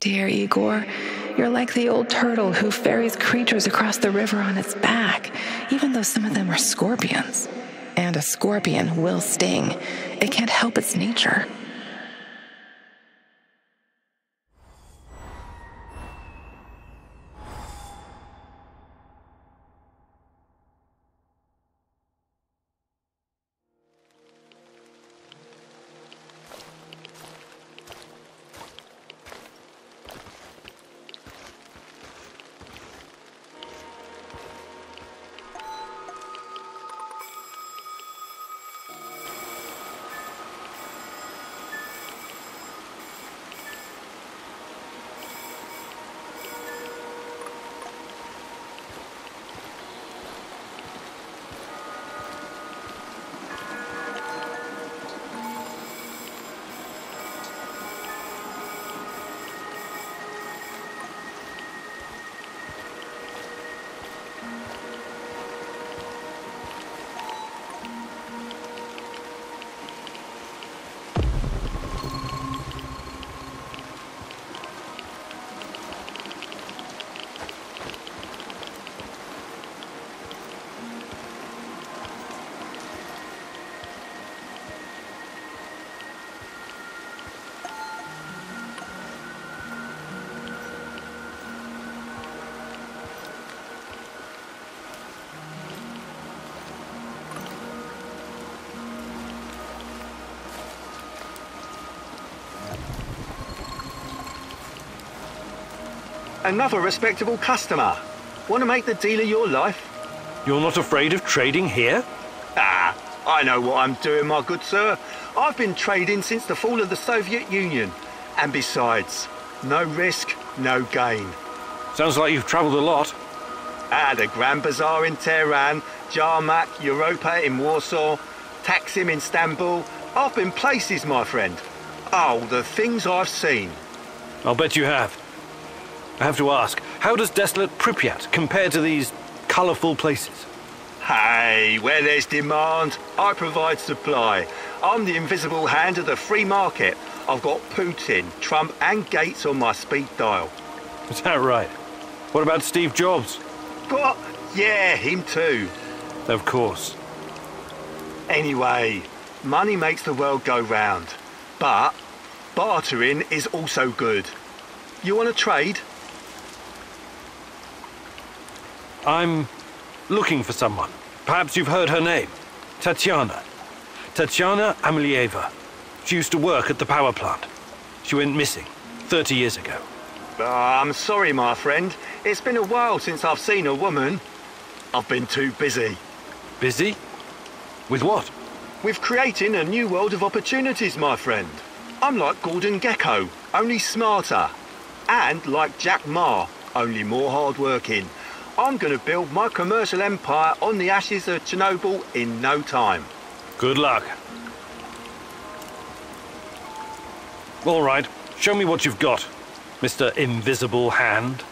Dear Igor, you're like the old turtle who ferries creatures across the river on its back, even though some of them are scorpions. And a scorpion will sting. It can't help its nature. Another respectable customer. Want to make the dealer your life? You're not afraid of trading here? Ah, I know what I'm doing, my good sir. I've been trading since the fall of the Soviet Union. And besides, no risk, no gain. Sounds like you've travelled a lot. The Grand Bazaar in Tehran, Jarmak, Europa in Warsaw, Taksim in Istanbul. I've been places, my friend. Oh, the things I've seen. I'll bet you have. I have to ask, how does desolate Pripyat compare to these colourful places? Hey, where there's demand, I provide supply. I'm the invisible hand of the free market. I've got Putin, Trump and Gates on my speed dial. Is that right? What about Steve Jobs? What? Yeah, him too. Of course. Anyway, money makes the world go round. But bartering is also good. You want to trade? I'm looking for someone. Perhaps you've heard her name. Tatiana. Tatiana Amelieva. She used to work at the power plant. She went missing 30 years ago. I'm sorry, my friend. It's been a while since I've seen a woman. I've been too busy. Busy? With what? With creating a new world of opportunities, my friend. I'm like Gordon Gecko, only smarter. And like Jack Ma, only more hard-working. I'm going to build my commercial empire on the ashes of Chernobyl in no time. Good luck. All right, show me what you've got, Mr. Invisible Hand.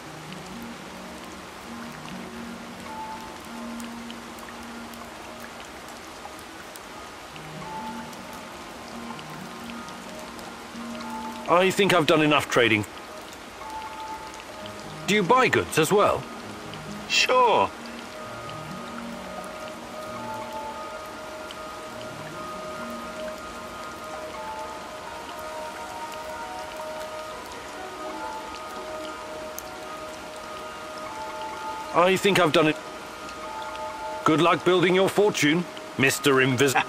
I think I've done enough trading. Do you buy goods as well? Sure. I think I've done it. Good luck building your fortune, Mr. Invisible.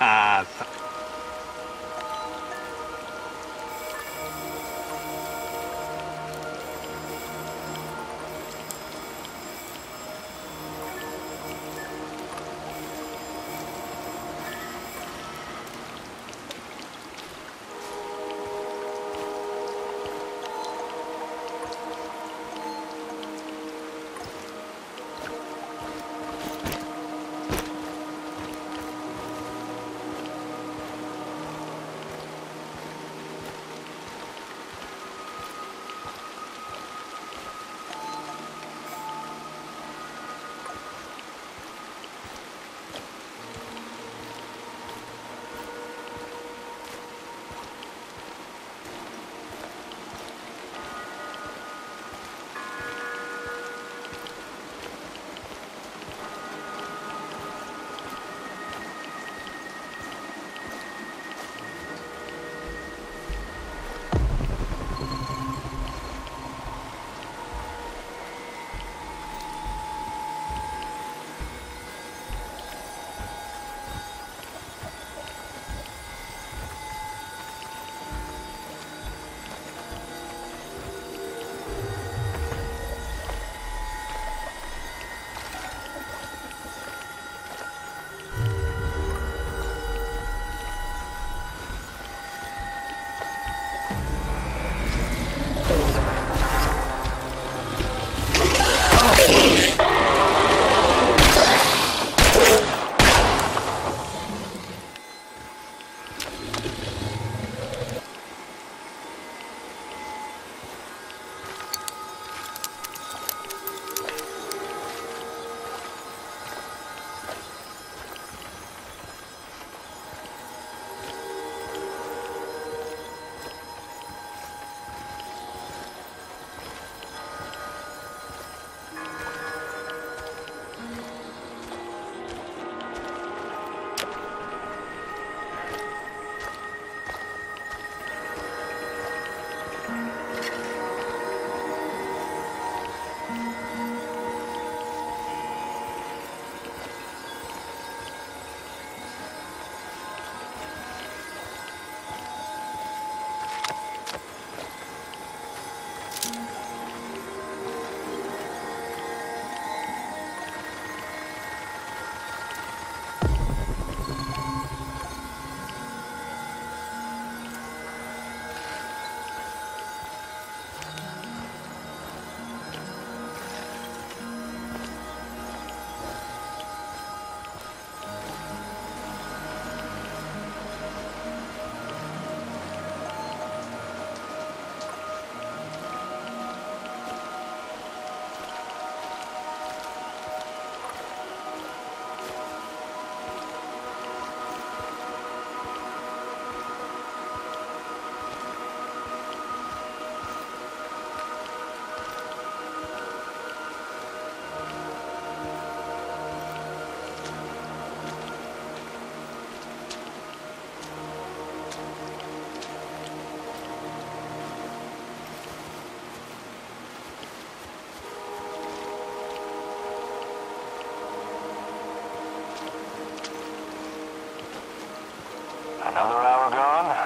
Another hour gone,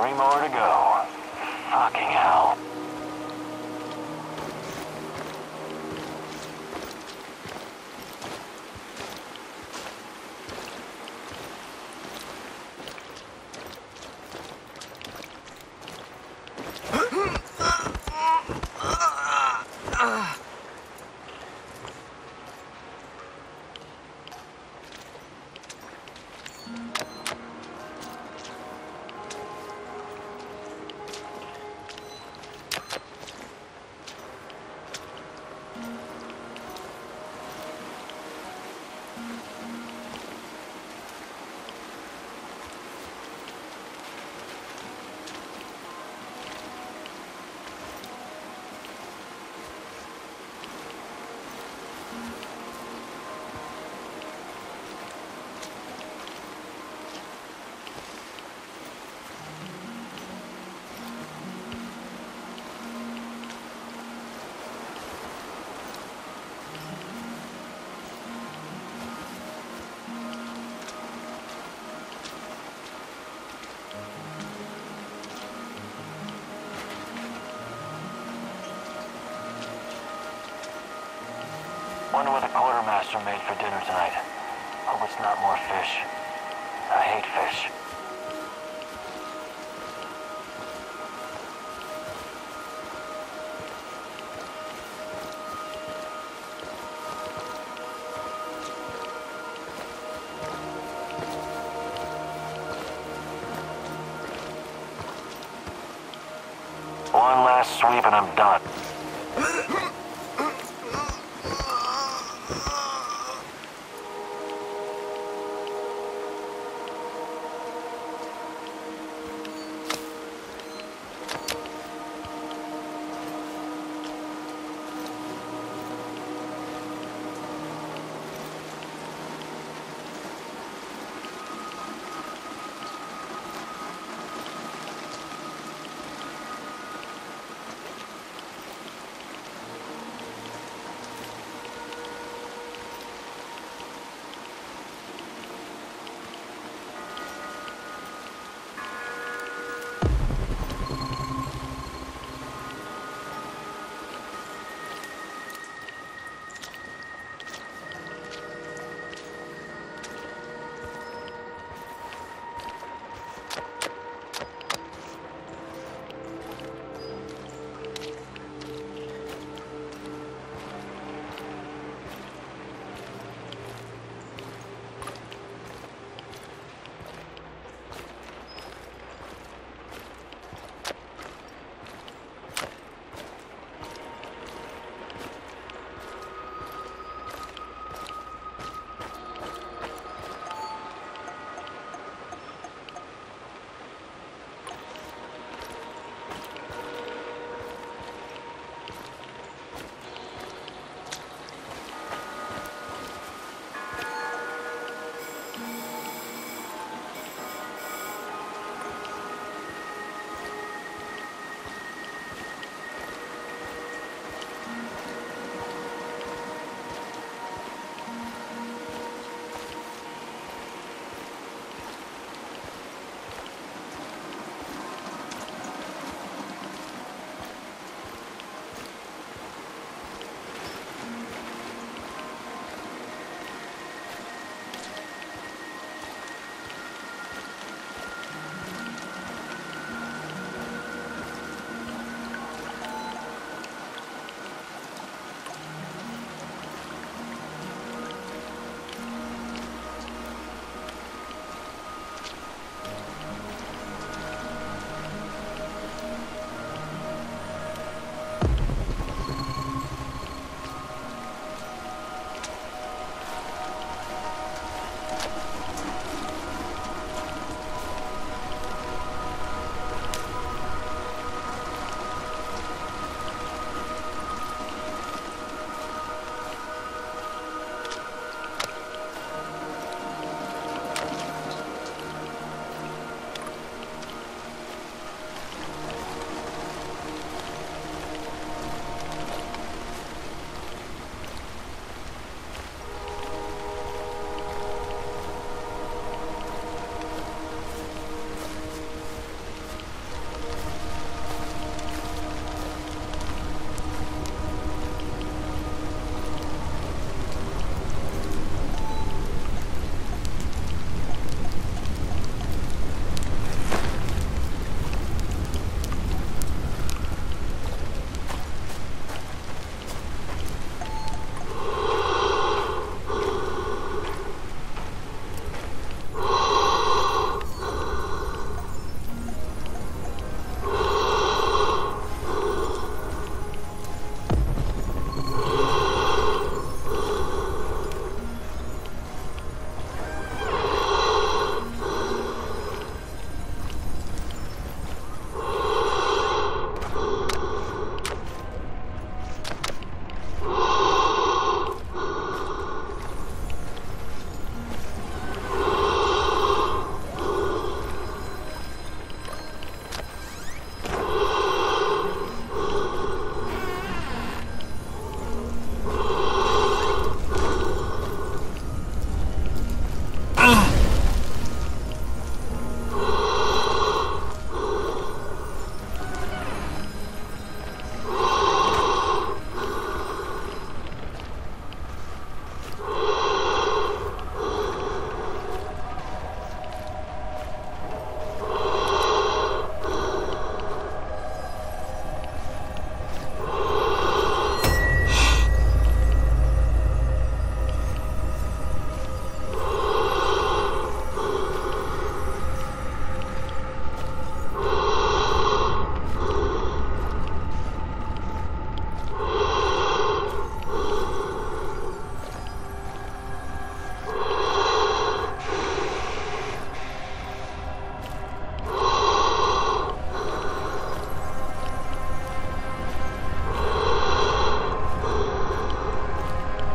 three more to go. Fucking hell. Wonder what the quartermaster made for dinner tonight. Hope it's not more fish. I hate fish. One last sweep and I'm done.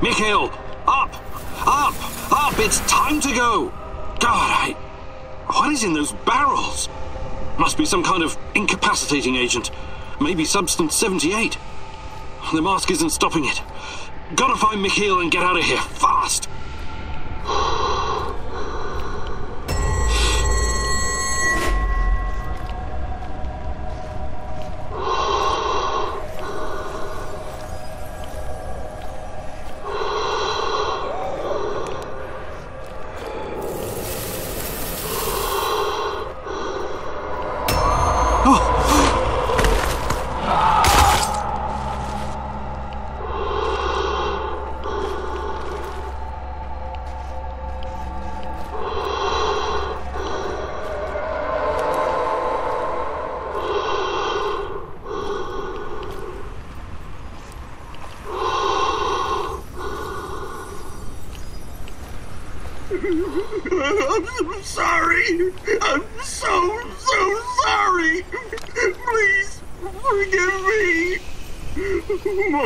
Mikhail, up! Up! Up! It's time to go! God, What is in those barrels? Must be some kind of incapacitating agent. Maybe Substance 78. The mask isn't stopping it. Gotta find Mikhail and get out of here, fast! I'm sorry. I'm so sorry. Please forgive me.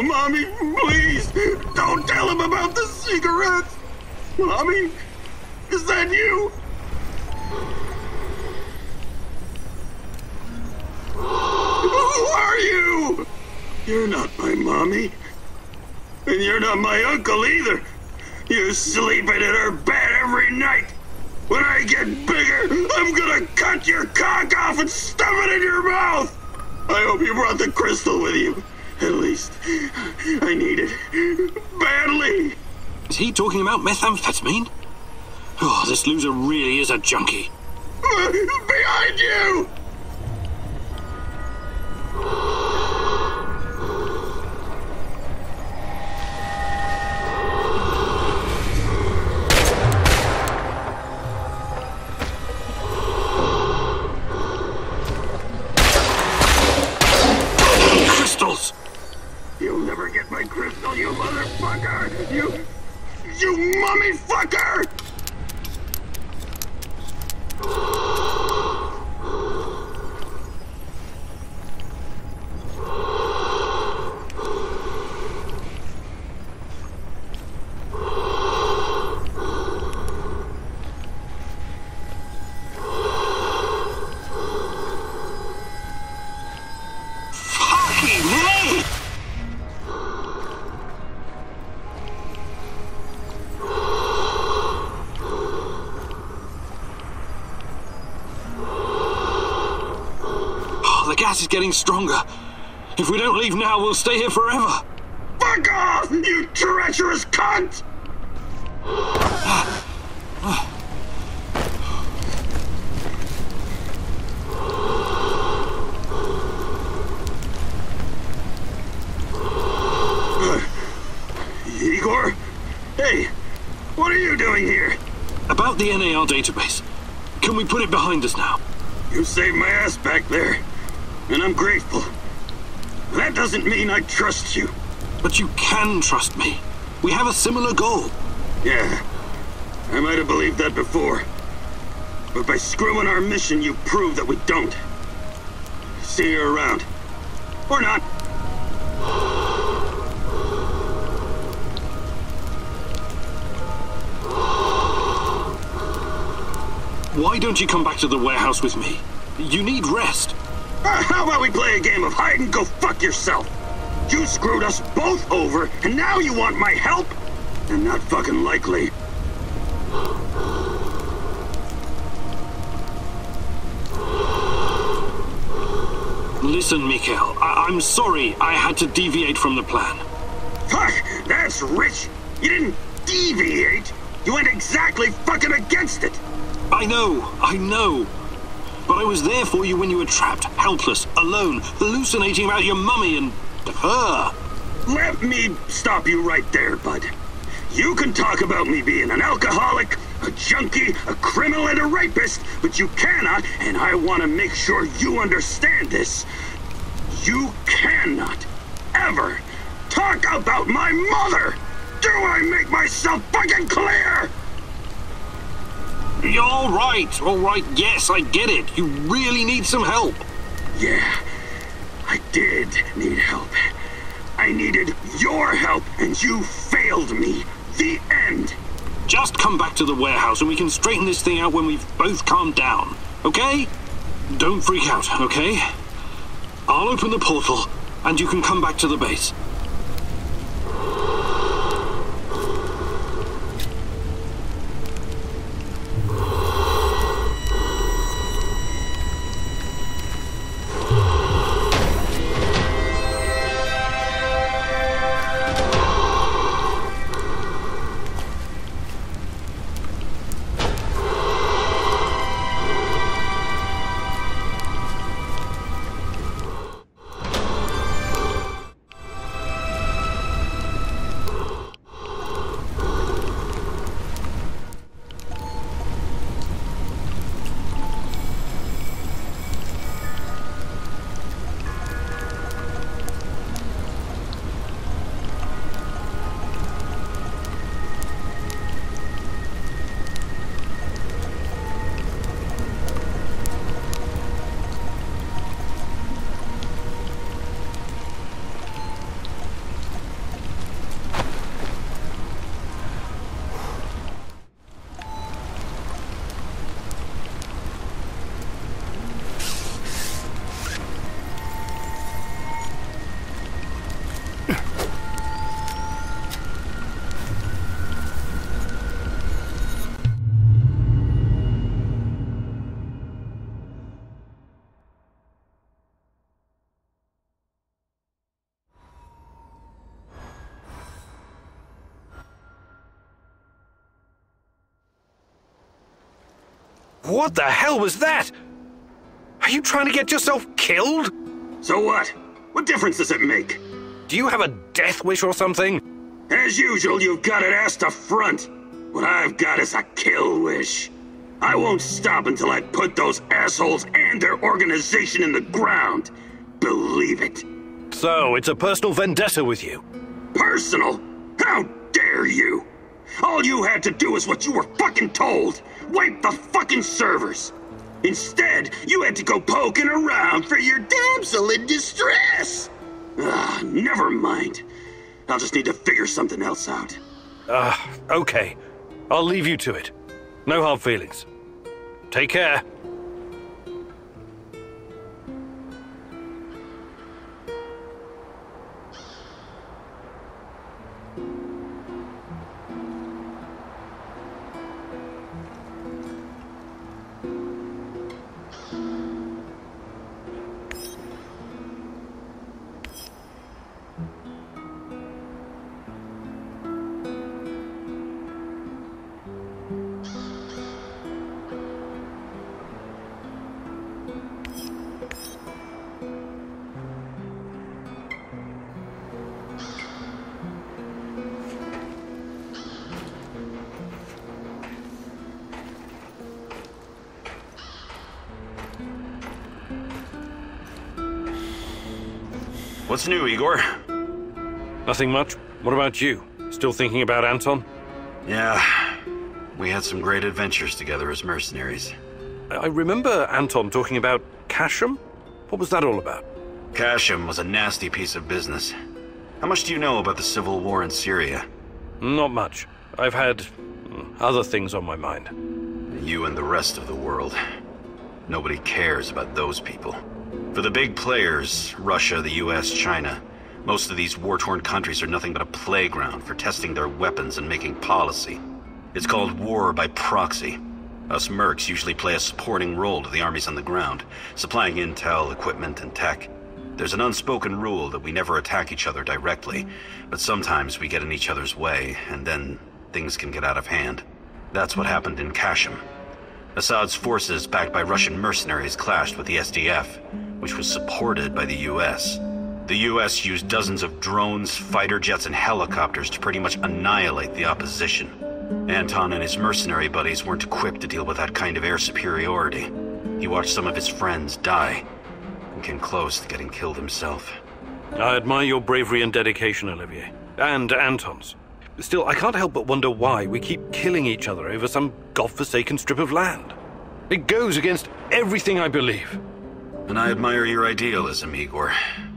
Mommy, please don't tell him about the cigarettes. Mommy, is that you? Who are you? You're not my mommy. And you're not my uncle either. You're sleeping in her bed every night. When I get bigger, I'm gonna cut your cock off and stuff it in your mouth! I hope you brought the crystal with you. At least, I need it. Badly! Is he talking about methamphetamine? Oh, this loser really is a junkie. Behind you! Is getting stronger. If we don't leave now, we'll stay here forever. Fuck off, you treacherous cunt! Igor? Hey, what are you doing here? About the NAR database. Can we put it behind us now? You saved my ass back there. And I'm grateful. That doesn't mean I trust you. But you can trust me. We have a similar goal. Yeah. I might have believed that before. But by screwing our mission, you prove that we don't. See you around. Or not. Why don't you come back to the warehouse with me? You need rest. How about we play a game of hide and go fuck yourself? You screwed us both over, and now you want my help? And not fucking likely. Listen, Mikhail, I'm sorry I had to deviate from the plan. Fuck, that's rich. You didn't deviate. You went exactly fucking against it. I know. But I was there for you when you were trapped, helpless, alone, hallucinating about your mummy and her. Let me stop you right there, bud. You can talk about me being an alcoholic, a junkie, a criminal, and a rapist, but you cannot, and I want to make sure you understand this, you cannot ever talk about my mother! Do I make myself fucking clear? You're all right, yes, I get it. You really need some help. Yeah, I did need help. I I needed your help, and you failed me. The end. Just come back to the warehouse, and we can straighten this thing out when we've both calmed down, okay? Don't freak out, okay? I'll open the portal, and you can come back to the base. What the hell was that? Are you trying to get yourself killed? So what? What difference does it make? Do you have a death wish or something? As usual, you've got an ass to front. What I've got is a kill wish. I won't stop until I put those assholes and their organization in the ground. Believe it. So, it's a personal vendetta with you? Personal? How dare you! All you had to do is what you were fucking told. Wipe the fucking servers. Instead, you had to go poking around for your damsel in distress. Never mind. I'll just need to figure something else out. Okay. I'll leave you to it. No hard feelings. Take care. What's new, Igor? Nothing much. What about you? Still thinking about Anton? Yeah. We had some great adventures together as mercenaries. I remember Anton talking about Kashim. What was that all about? Kashim was a nasty piece of business. How much do you know about the civil war in Syria? Not much. I've had other things on my mind. You and the rest of the world. Nobody cares about those people. For the big players, Russia, the US, China, most of these war-torn countries are nothing but a playground for testing their weapons and making policy. It's called war by proxy. Us mercs usually play a supporting role to the armies on the ground, supplying intel, equipment, and tech. There's an unspoken rule that we never attack each other directly, but sometimes we get in each other's way, and then things can get out of hand. That's what happened in Kashim. Assad's forces, backed by Russian mercenaries, clashed with the SDF, which was supported by the US. The US used dozens of drones, fighter jets, and helicopters to pretty much annihilate the opposition. Anton and his mercenary buddies weren't equipped to deal with that kind of air superiority. He watched some of his friends die and came close to getting killed himself. I admire your bravery and dedication, Olivier, and Anton's. Still, I can't help but wonder why we keep killing each other over some godforsaken strip of land. It goes against everything I believe. And I admire your idealism, Igor,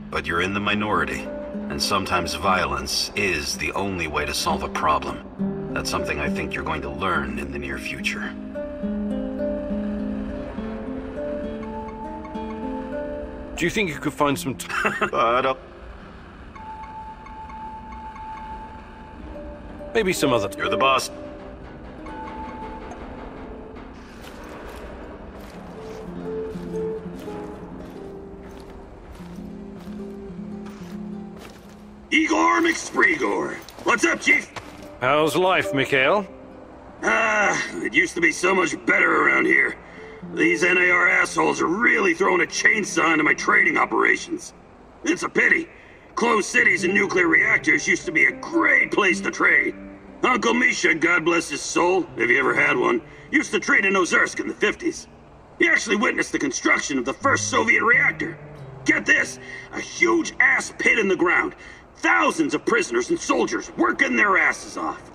but you're in the minority. and sometimes violence is the only way to solve a problem. That's something I think you're going to learn in the near future. Do you think you could find some maybe some other You're the boss. Igor McSpreegor. What's up, Chief? How's life, Mikhail? It used to be so much better around here. These NAR assholes are really throwing a chainsaw into my trading operations. It's a pity. Closed cities and nuclear reactors used to be a great place to trade. Uncle Misha, God bless his soul, if he ever had one, used to trade in Ozersk in the 50s. He actually witnessed the construction of the first Soviet reactor. Get this, a huge ass pit in the ground. Thousands of prisoners and soldiers working their asses off.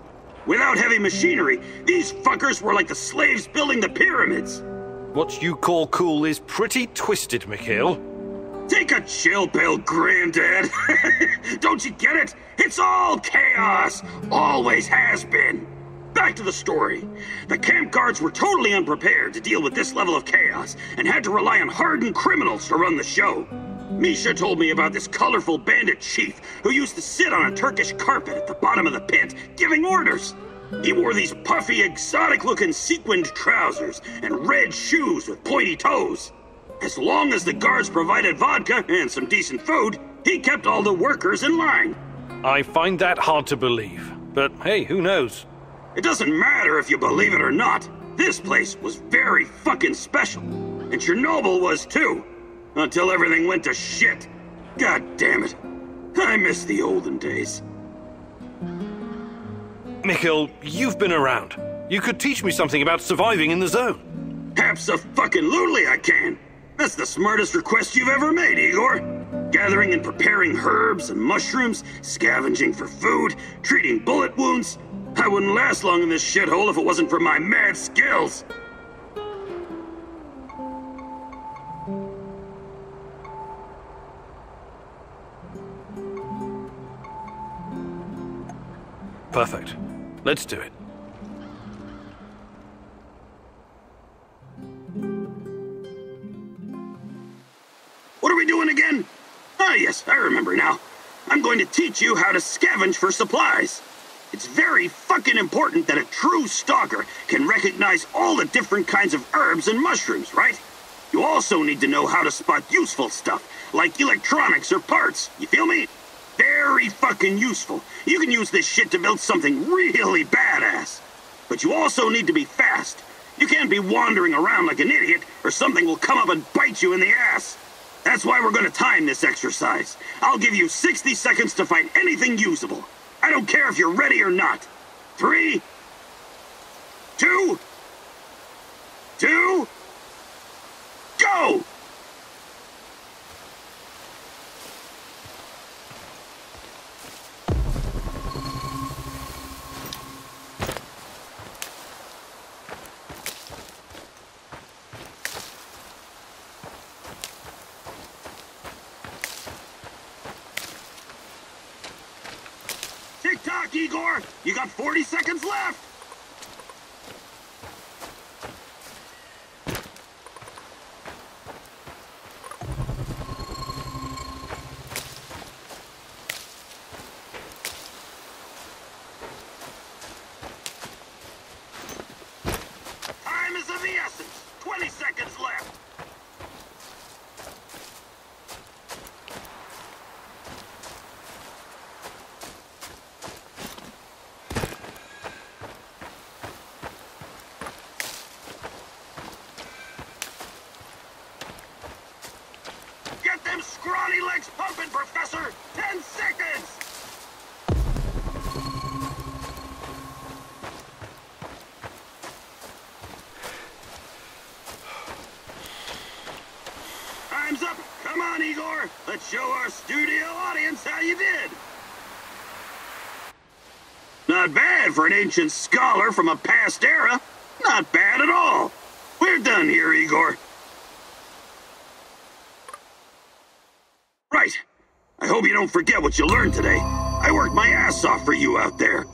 Without heavy machinery, these fuckers were like the slaves building the pyramids. What you call cool is pretty twisted, Mikhail. Take a chill pill, Granddad. Don't you get it? It's all chaos. Always has been. Back to the story. The camp guards were totally unprepared to deal with this level of chaos and had to rely on hardened criminals to run the show. Misha told me about this colorful bandit chief who used to sit on a Turkish carpet at the bottom of the pit, giving orders. He wore these puffy, exotic-looking sequined trousers and red shoes with pointy toes. As long as the guards provided vodka and some decent food, he kept all the workers in line. I find that hard to believe, but hey, who knows? It doesn't matter if you believe it or not. This place was very fucking special, and Chernobyl was too, until everything went to shit. God damn it. I miss the olden days. Mikhail, you've been around. You could teach me something about surviving in the zone. Abso-fucking-lutely I can. That's the smartest request you've ever made, Igor. Gathering and preparing herbs and mushrooms, scavenging for food, treating bullet wounds. I wouldn't last long in this shithole if it wasn't for my mad skills. Perfect. Let's do it. What are we doing again? Ah, yes, I remember now. I'm going to teach you how to scavenge for supplies. It's very fucking important that a true stalker can recognize all the different kinds of herbs and mushrooms, right? You also need to know how to spot useful stuff, like electronics or parts, you feel me? Very fucking useful. You can use this shit to build something really badass. But you also need to be fast. You can't be wandering around like an idiot, or something will come up and bite you in the ass. That's why we're gonna time this exercise. I'll give you 60 seconds to find anything usable. I don't care if you're ready or not. 3, 2, 1, go! Igor, you got 40 seconds left! Time is of the essence. 20 seconds left! Let's show our studio audience how you did! Not bad for an ancient scholar from a past era. Not bad at all. We're done here, Igor. Right. I hope you don't forget what you learned today. I worked my ass off for you out there.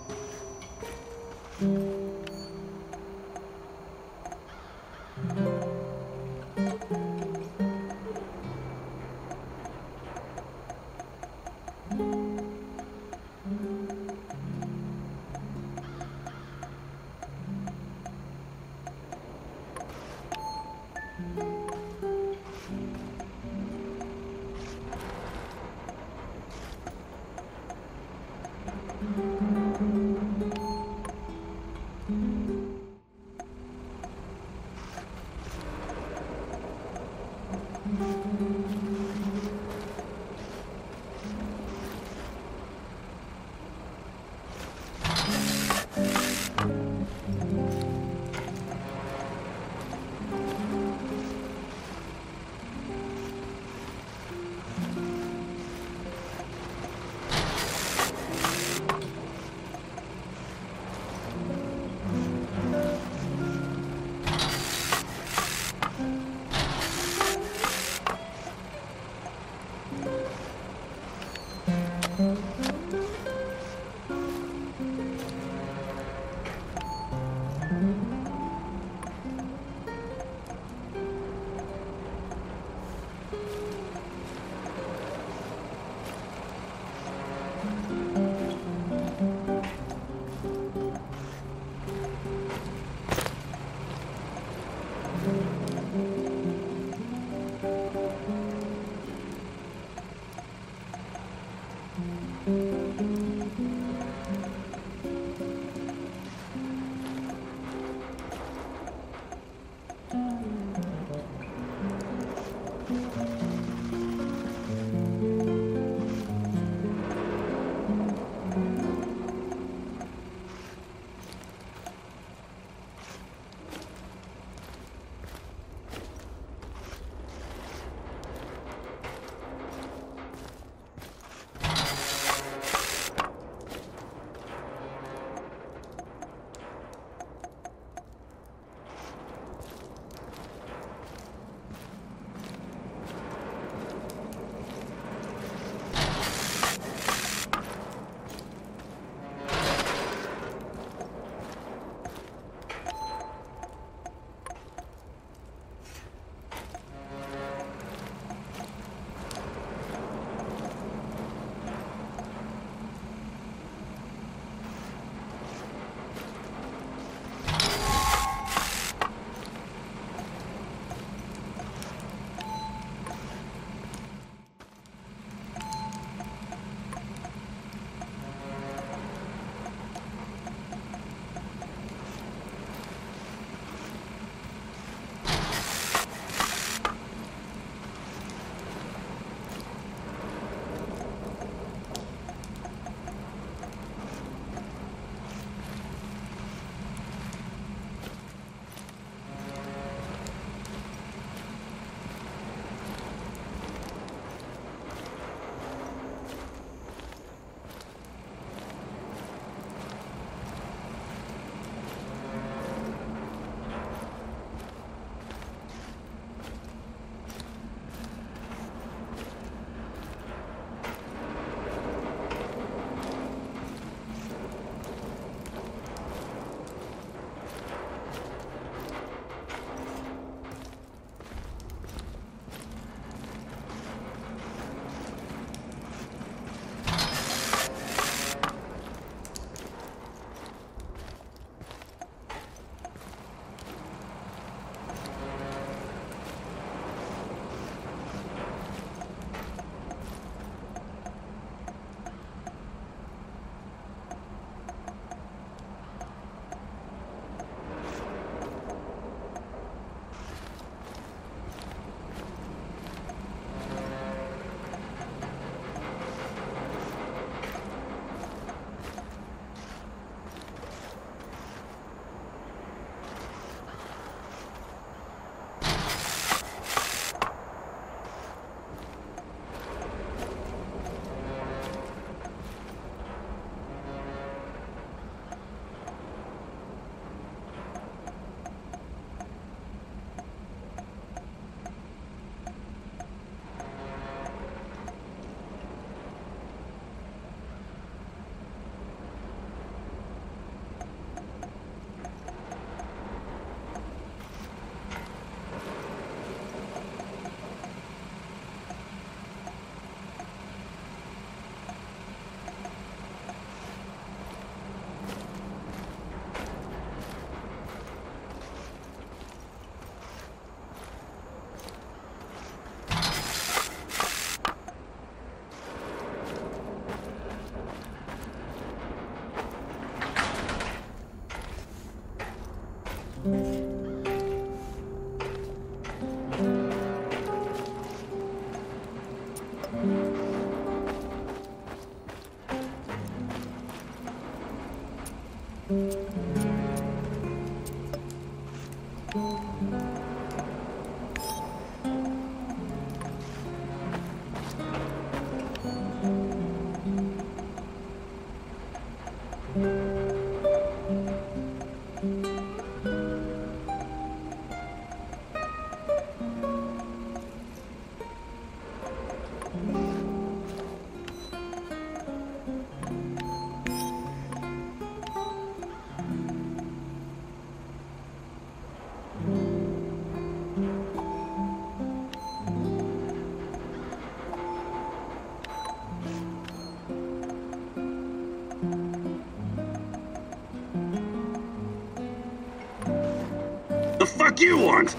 You want?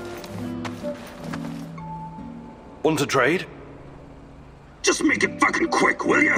Want to trade? Just make it fucking quick, will you?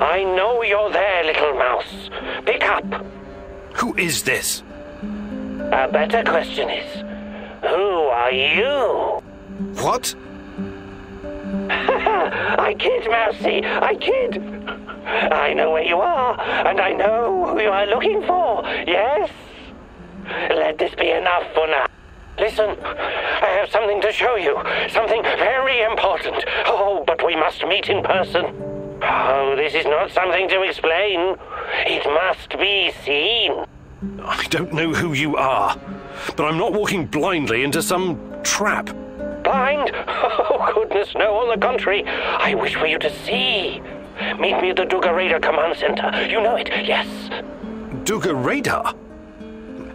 I know you're there, little mouse. Pick up. Who is this? A better question is, who are you? What? I kid, Mousy. I kid. I know where you are, and I know who you are looking for. Yes? Let this be enough for now. Listen, I have something to show you. Something very important. Oh, but we must meet in person. Oh, this is not something to explain. It must be seen. I don't know who you are, but I'm not walking blindly into some trap. Blind? Oh, goodness, no, on the contrary. I wish for you to see. Meet me at the Duga Radar Command Center. You know it, yes. Duga Radar?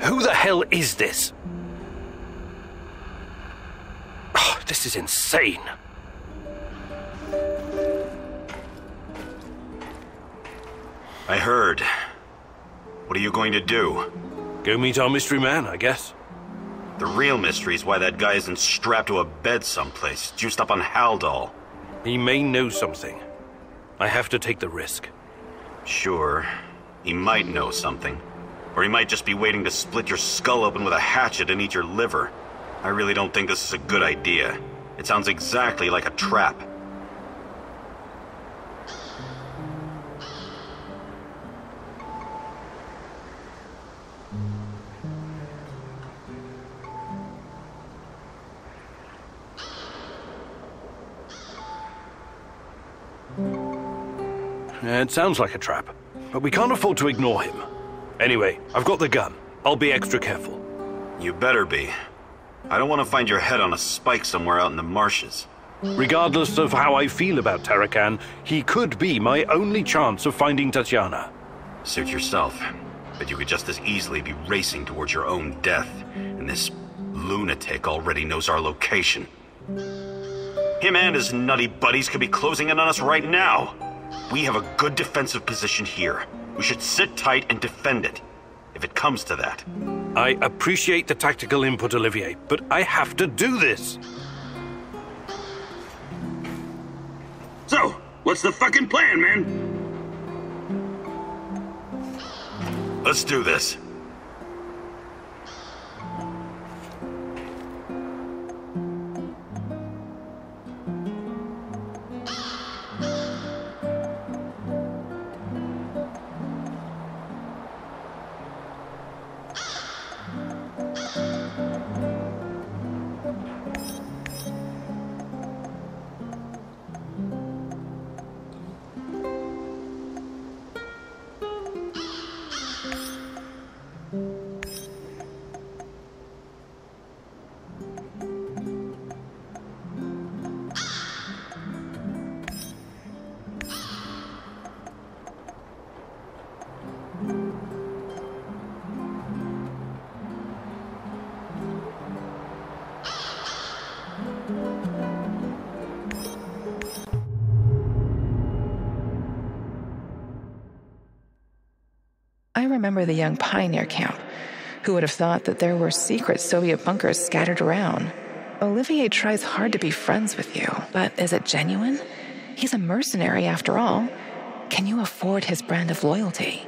Who the hell is this? Oh, this is insane. I heard. What are you going to do? Go meet our mystery man, I guess. The real mystery is why that guy isn't strapped to a bed someplace, juiced up on Haldol. He may know something. I have to take the risk. Sure. He might know something. Or he might just be waiting to split your skull open with a hatchet and eat your liver. I really don't think this is a good idea. It sounds exactly like a trap. It sounds like a trap, but we can't afford to ignore him. Anyway, I've got the gun. I'll be extra careful. You better be. I don't want to find your head on a spike somewhere out in the marshes. Regardless of how I feel about Tarakan, he could be my only chance of finding Tatiana. Suit yourself, but you could just as easily be racing towards your own death, and this lunatic already knows our location. Him and his nutty buddies could be closing in on us right now. We have a good defensive position here. We should sit tight and defend it, if it comes to that. I appreciate the tactical input, Olivier, but I have to do this. So, what's the fucking plan, man? Let's do this. I remember the young pioneer camp. Who would have thought that there were secret Soviet bunkers scattered around? Olivier tries hard to be friends with you, but is it genuine? He's a mercenary after all. Can you afford his brand of loyalty?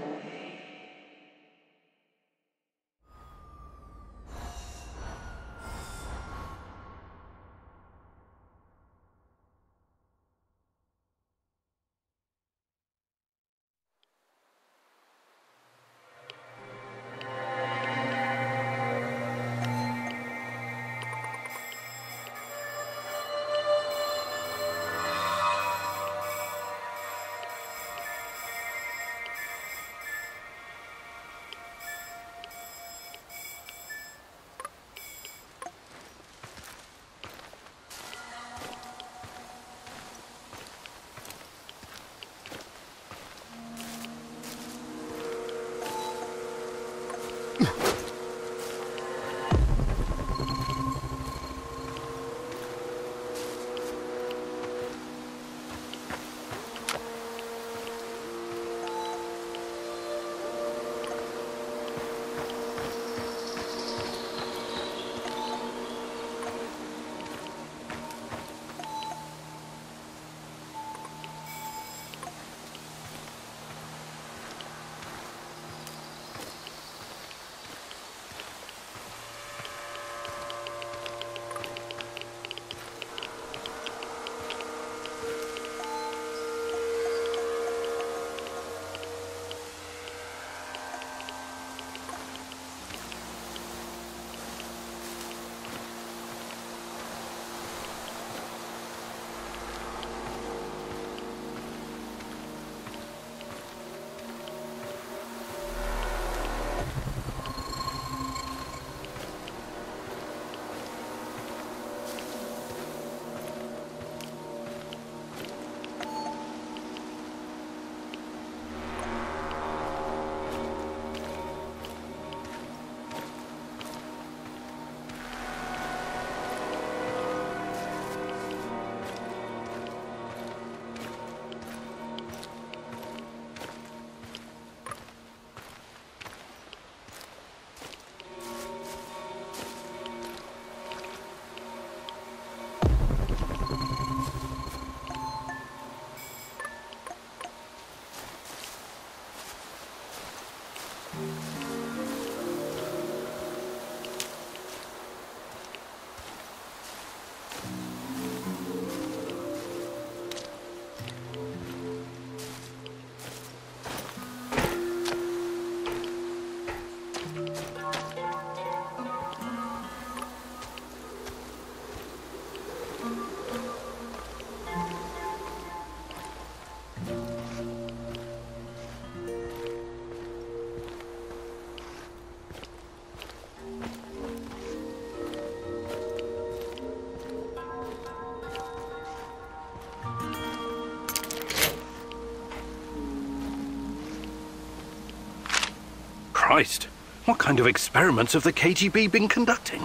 Christ, what kind of experiments have the KGB been conducting?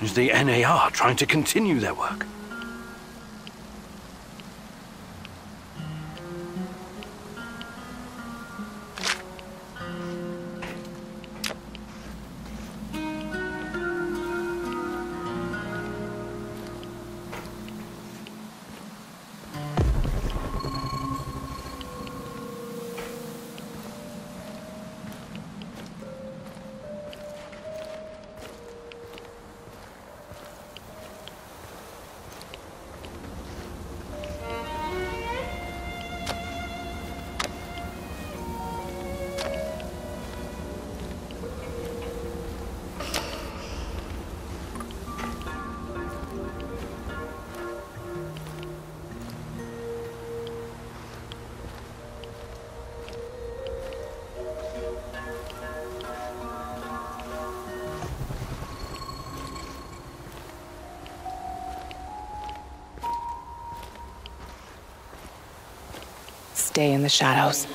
Is the NAR trying to continue their work? Stay in the shadows.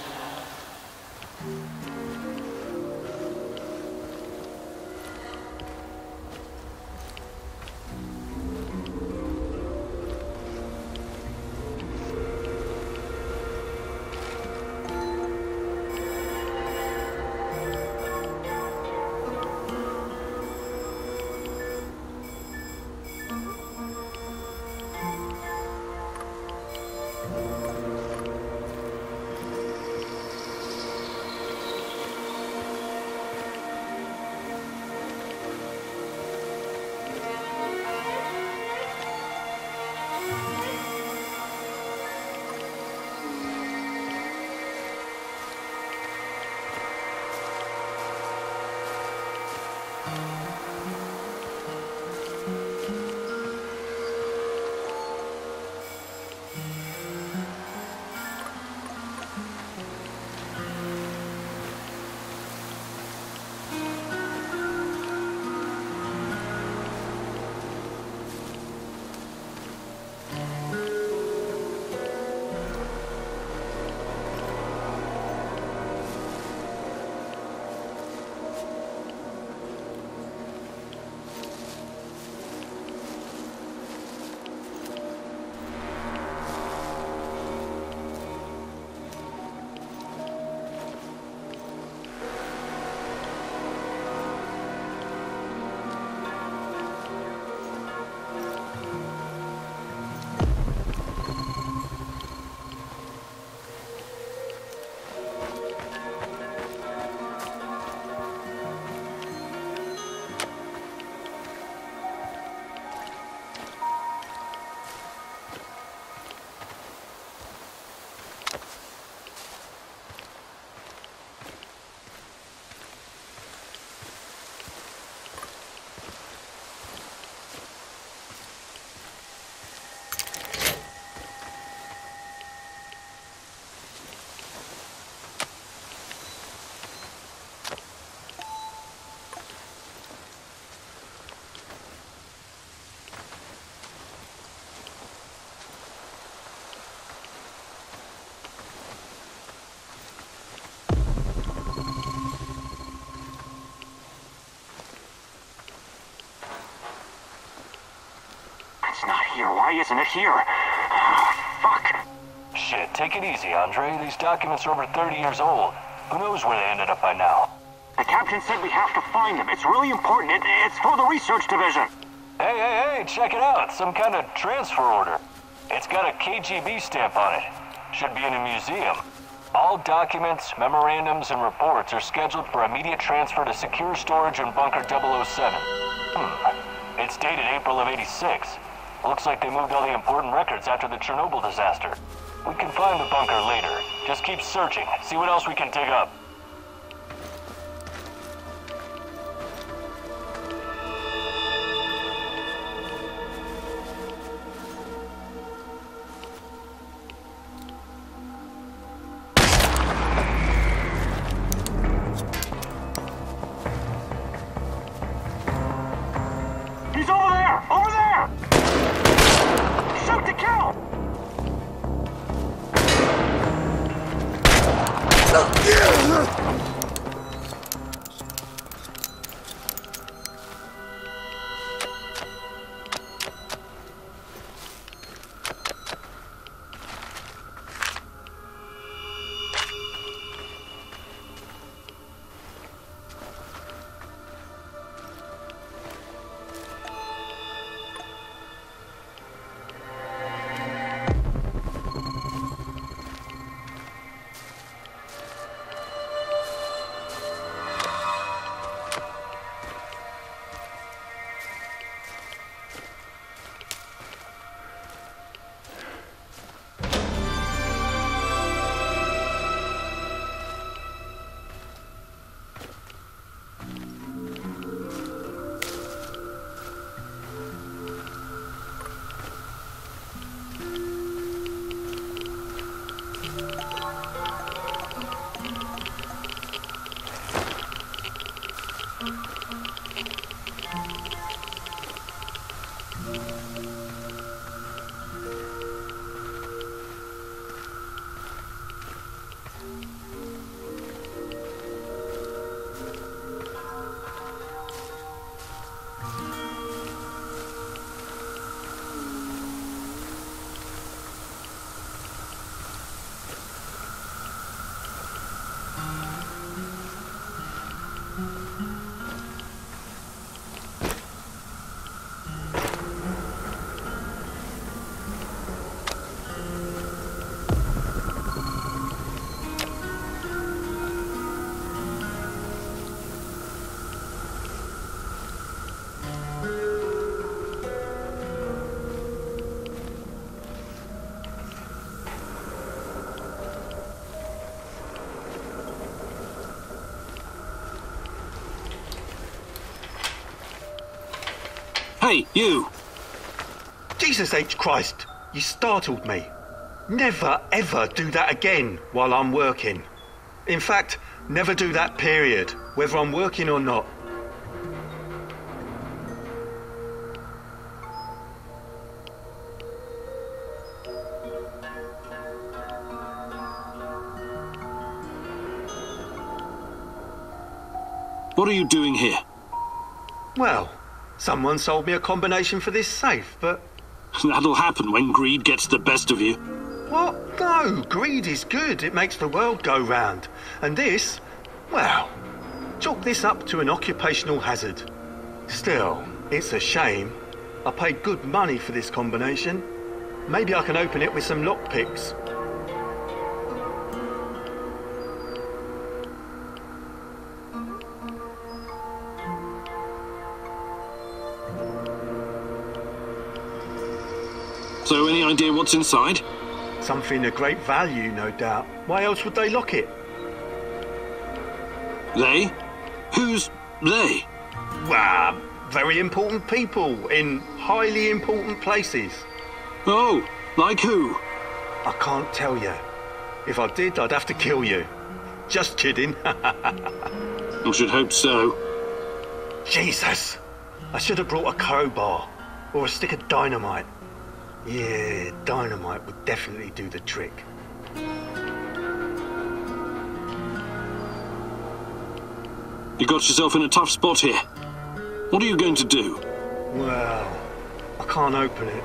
Why isn't it here? Fuck! Shit, take it easy, Andre. These documents are over 30 years old. Who knows where they ended up by now? The captain said we have to find them. It's really important. It's for the research division. Hey, hey, hey, check it out. Some kind of transfer order. It's got a KGB stamp on it. Should be in a museum. All documents, memorandums, and reports are scheduled for immediate transfer to secure storage in Bunker 007. It's dated April of '86. Looks like they moved all the important records after the Chernobyl disaster. We can find the bunker later. Just keep searching, see what else we can dig up. Hey, you! Jesus H. Christ, you startled me. Never, ever do that again while I'm working. In fact, never do that period, whether I'm working or not. What are you doing here? Well, someone sold me a combination for this safe, but... That'll happen when greed gets the best of you. What? No, greed is good. It makes the world go round. And this, well, chalk this up to an occupational hazard. Still, it's a shame. I paid good money for this combination. Maybe I can open it with some lockpicks. So, any idea what's inside? Something of great value, no doubt. Why else would they lock it? They? Who's they? Well, very important people in highly important places. Oh, like who? I can't tell you. If I did, I'd have to kill you. Just kidding. I should hope so. Jesus! I should have brought a crowbar or a stick of dynamite. Yeah, dynamite would definitely do the trick. You got yourself in a tough spot here. What are you going to do? Well, I can't open it,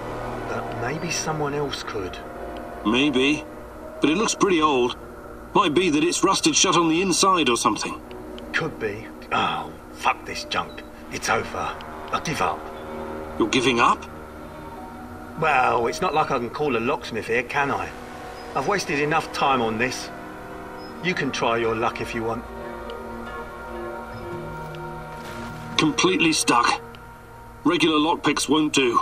but maybe someone else could. Maybe, but it looks pretty old. Might be that it's rusted shut on the inside or something. Could be. Oh, fuck this junk. It's over. I give up. You're giving up? Well, it's not like I can call a locksmith here, can I? I've wasted enough time on this. You can try your luck if you want. Completely stuck. Regular lockpicks won't do.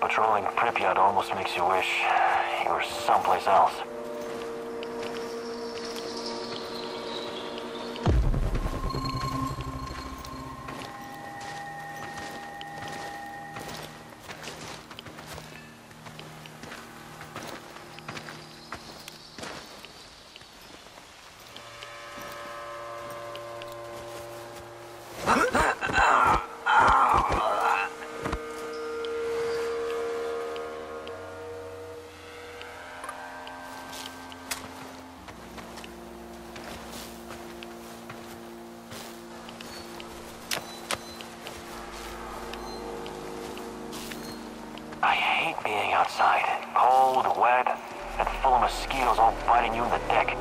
Patrolling Pripyat almost makes you wish you were someplace else. mosquitoes all biting you in the deck.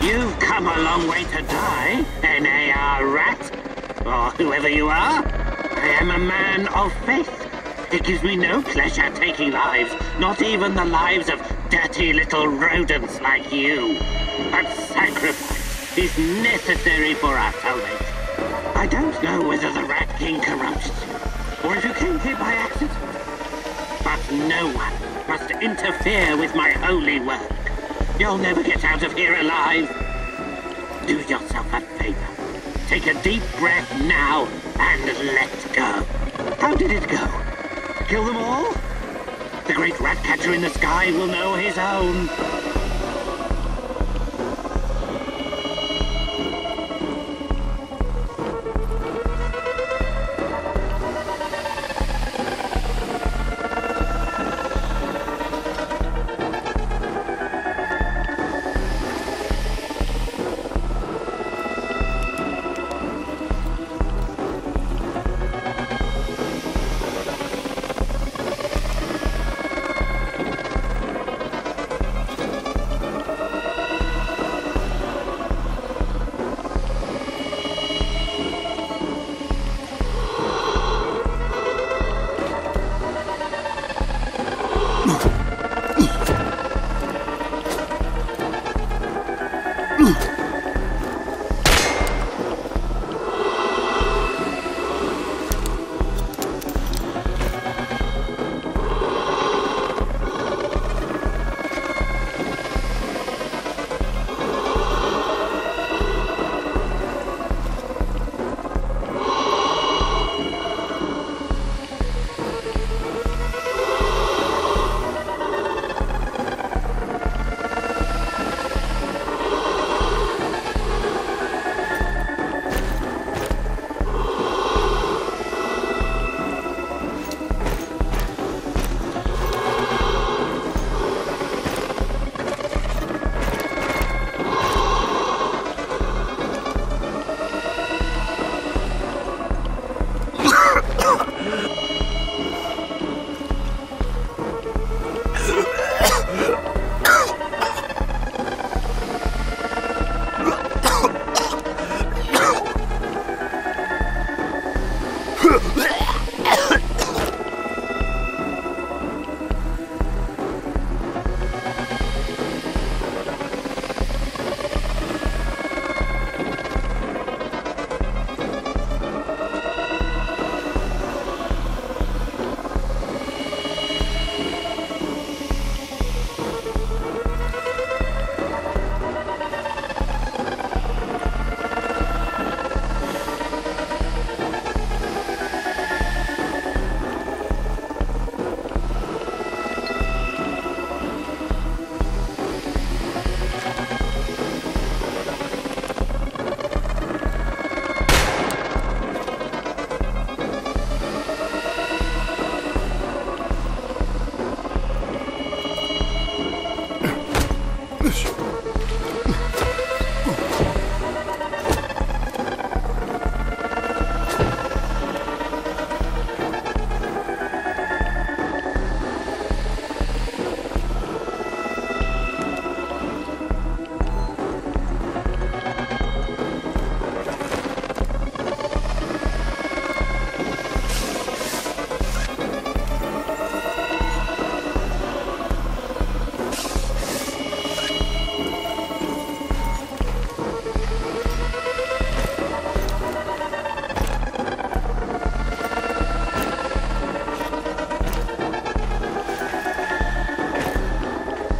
You've come a long way to die, NAR rat, or whoever you are. I am a man of faith. It gives me no pleasure taking lives, not even the lives of dirty little rodents like you. But sacrifice is necessary for our salvation. I don't know whether the Rat King corrupted you, or if you came here by accident. But no one must interfere with my holy work. You'll never get out of here alive. Do yourself a favor. Take a deep breath now and let's go. How did it go? Kill them all? The great rat catcher in the sky will know his own.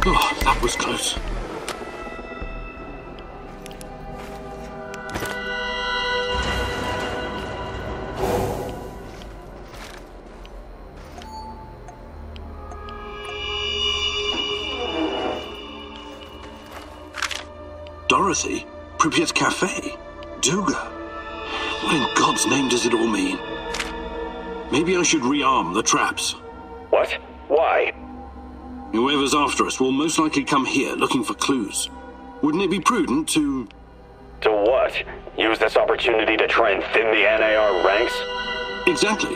Oh, that was close. Dorothy? Pripyat Cafe? Duga? What in God's name does it all mean? Maybe I should rearm the traps. What? Why? Whoever's after us will most likely come here looking for clues. Wouldn't it be prudent to... To what? Use this opportunity to try and thin the NAR ranks? Exactly.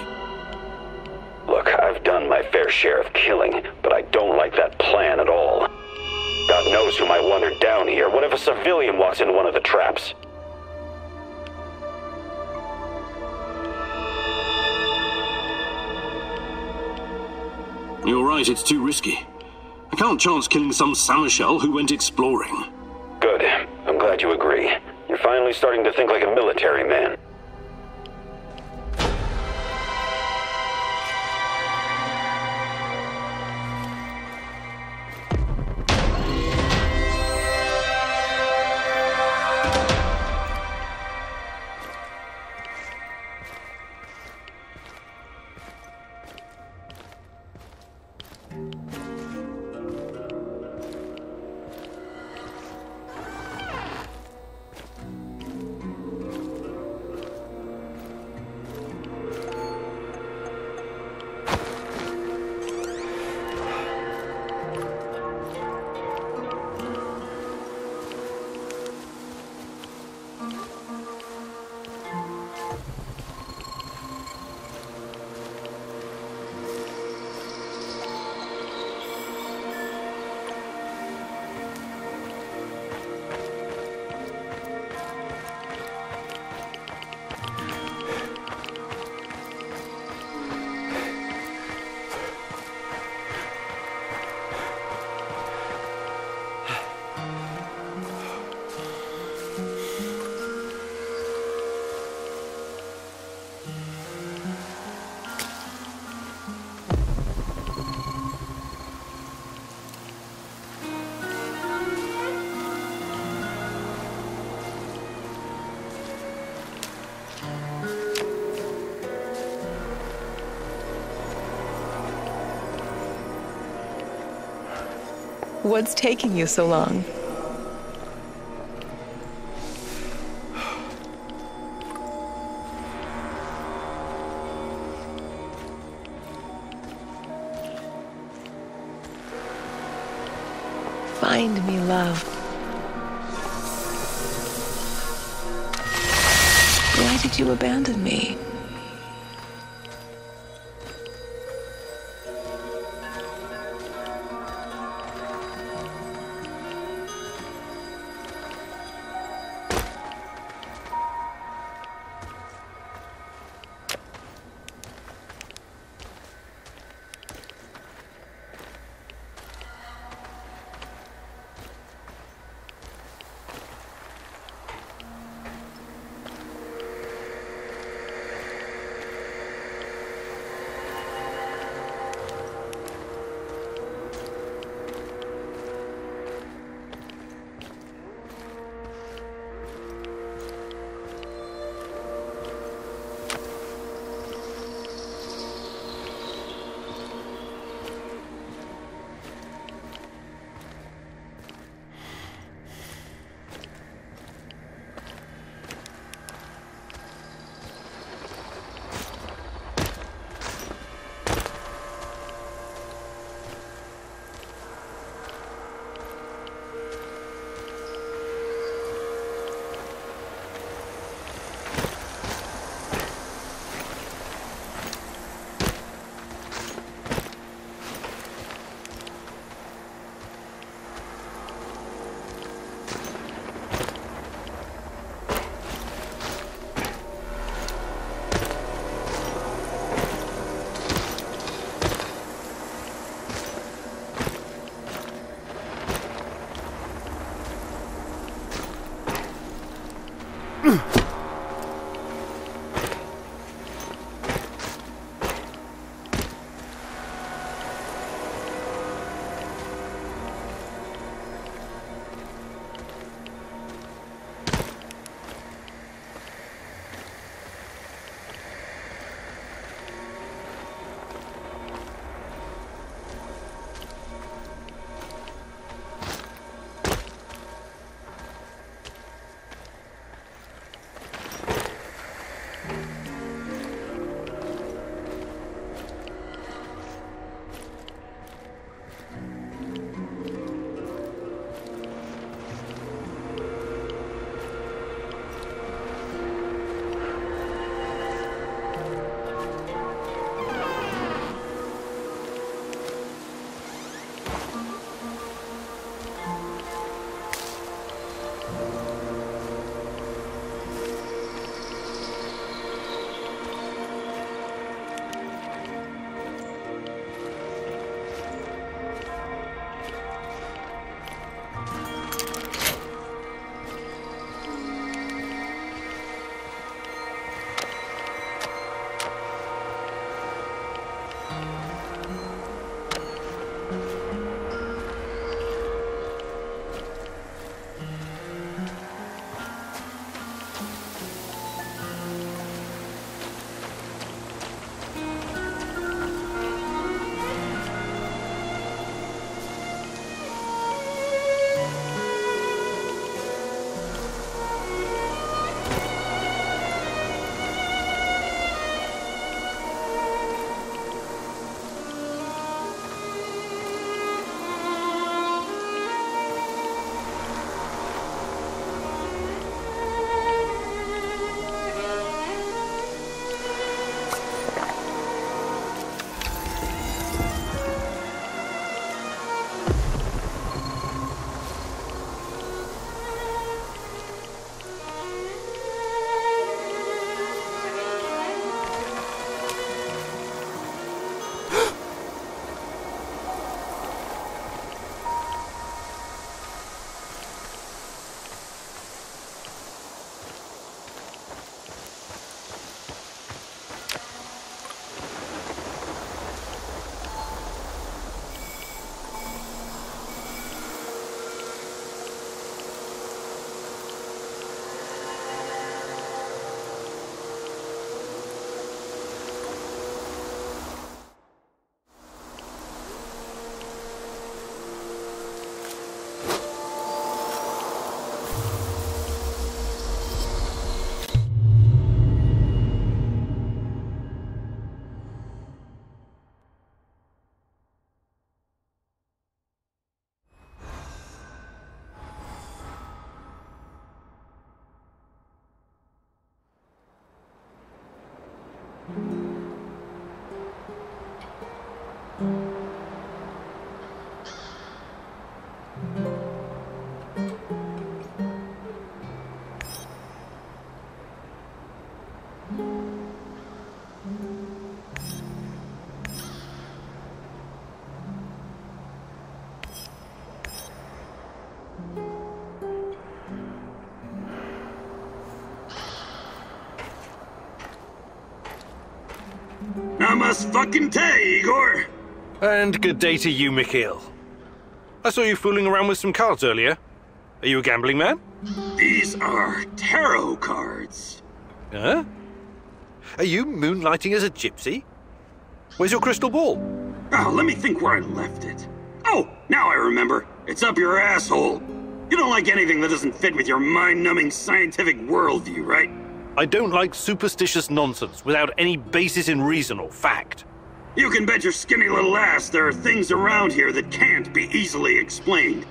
Look, I've done my fair share of killing, but I don't like that plan at all. God knows who might wander down here. What if a civilian walks in one of the traps? You're right, it's too risky. I can't chance killing some Samashel who went exploring. Good. I'm glad you agree. You're finally starting to think like a military man. What's taking you so long? Find me, love. Why did you abandon me? Fucking day, Igor! And good day to you, Mikhail. I saw you fooling around with some cards earlier. Are you a gambling man? These are tarot cards. Huh? Are you moonlighting as a gypsy? Where's your crystal ball? Oh, let me think where I left it. Oh, now I remember. It's up your asshole. You don't like anything that doesn't fit with your mind-numbing scientific worldview, right? I don't like superstitious nonsense without any basis in reason or fact. You can bet your skinny little ass there are things around here that can't be easily explained.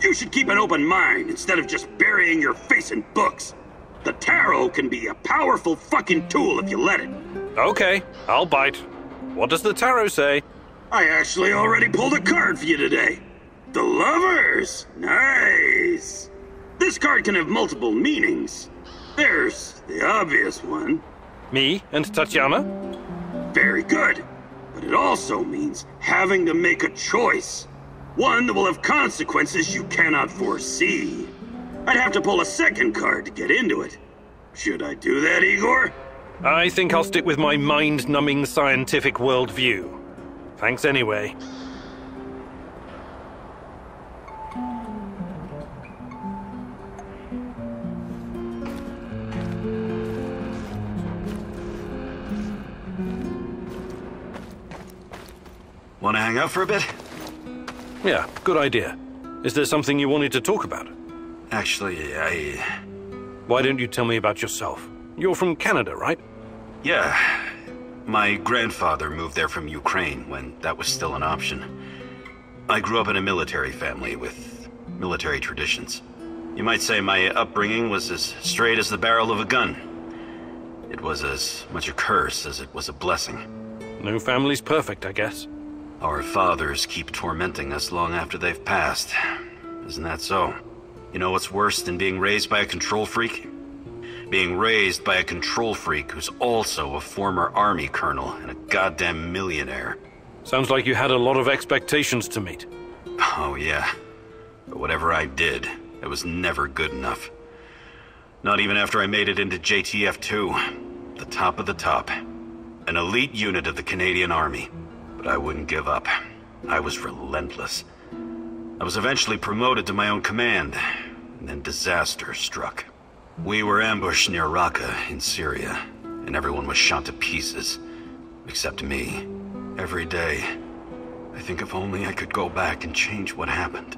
You should keep an open mind instead of just burying your face in books. The tarot can be a powerful fucking tool if you let it. Okay, I'll bite. What does the tarot say? I actually already pulled a card for you today. The Lovers. Nice. This card can have multiple meanings. There's the obvious one. Me and Tatiana? Very good. But it also means having to make a choice. One that will have consequences you cannot foresee. I'd have to pull a second card to get into it. Should I do that, Igor? I think I'll stick with my mind-numbing scientific worldview. Thanks anyway. Want to hang out for a bit? Yeah, good idea. Is there something you wanted to talk about? Actually, I... Why don't you tell me about yourself? You're from Canada, right? Yeah. My grandfather moved there from Ukraine when that was still an option. I grew up in a military family with military traditions. You might say my upbringing was as straight as the barrel of a gun. It was as much a curse as it was a blessing. No family's perfect, I guess. Our fathers keep tormenting us long after they've passed. Isn't that so? You know what's worse than being raised by a control freak? Being raised by a control freak who's also a former army colonel and a goddamn millionaire. Sounds like you had a lot of expectations to meet. Oh, yeah. But whatever I did, it was never good enough. Not even after I made it into JTF2. The top of the top. An elite unit of the Canadian Army. But I wouldn't give up. I was relentless. I was eventually promoted to my own command, and then disaster struck. We were ambushed near Raqqa in Syria, and everyone was shot to pieces, except me. Every day, I think if only I could go back and change what happened.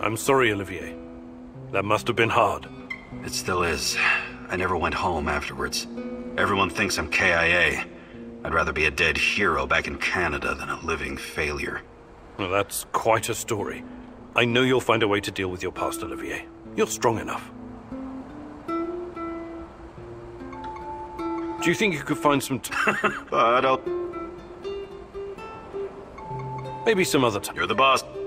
I'm sorry, Olivier. That must have been hard. It still is. I never went home afterwards. Everyone thinks I'm KIA. I'd rather be a dead hero back in Canada than a living failure. Well, that's quite a story. I know you'll find a way to deal with your past, Olivier. You're strong enough. Do you think you could find some Maybe some other time. You're the boss.